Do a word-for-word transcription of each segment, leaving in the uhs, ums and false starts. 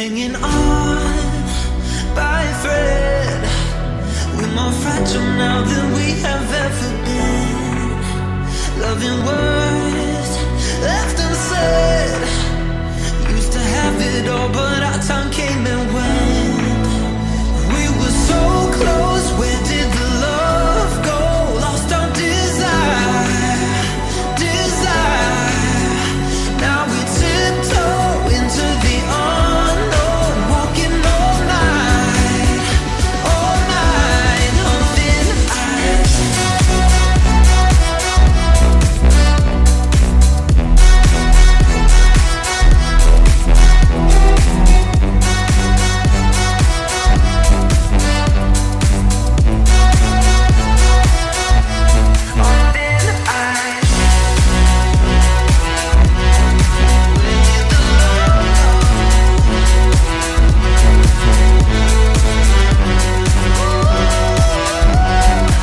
hanging on by a thread. We're more fragile now than we have ever been. Loving words left unsaid. Used to have it all, but our time came and went. We were so close. Where did the love go? Lost our desire, desire. Now we tiptoe into the unknown, walking all night, all night on thin ice. On thin ice.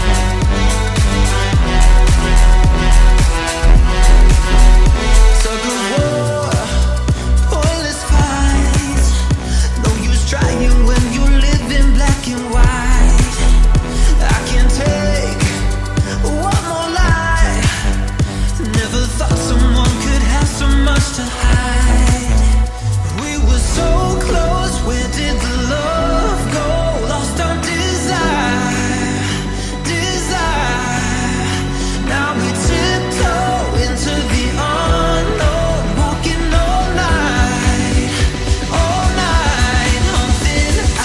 Where did the love go? Tug of war, pointless fights. No use trying when you live in black and white. I can't take one more lie. Never thought someone could have so much to hide. We were so close. Where did the love go? Lost our desire, desire. Now we tiptoe into the unknown, walking all night, all night on thin ice.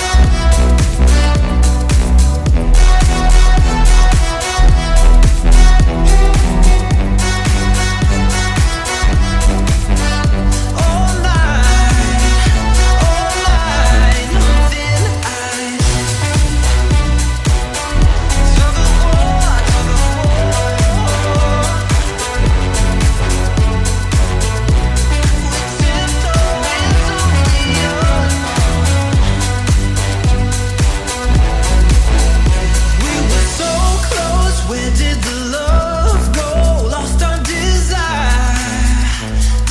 All night, all night on thin ice. Tug of war, tug of war. We tiptoe into the unknown. We were so close. Where did the love go? Lost our desire,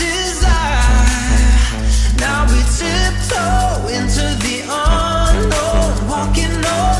desire. Now we tiptoe into the unknown, walking on.